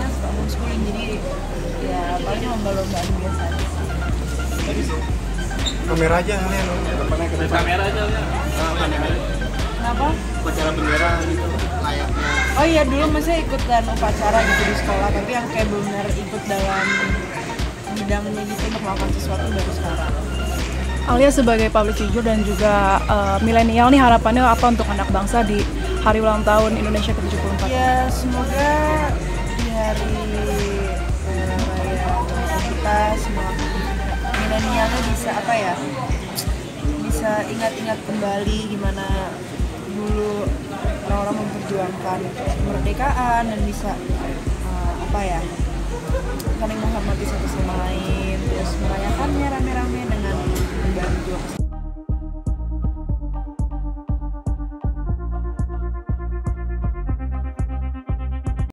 anaknya suka homeschooling, jadi ya paling lomba-lombaan biasa. Tadi sih kamera aja kalian, depannya kamera aja ya. Kenapa? Upacara bendera gitu layaknya. Oh iya, dulu masih ikutan upacara gitu di sekolah, tapi yang kayak benar ikut dalam bidangnya gitu untuk melakukan sesuatu baru sekarang. Alia sebagai public figure dan juga milenial nih, harapannya apa untuk anak bangsa di hari ulang tahun Indonesia ke-74? Ya semoga di hari raya kita semua milenialnya bisa apa ya, bisa ingat-ingat kembali gimana dulu orang-orang memperjuangkan kemerdekaan dan bisa apa ya, saling menghormati satu sama lain.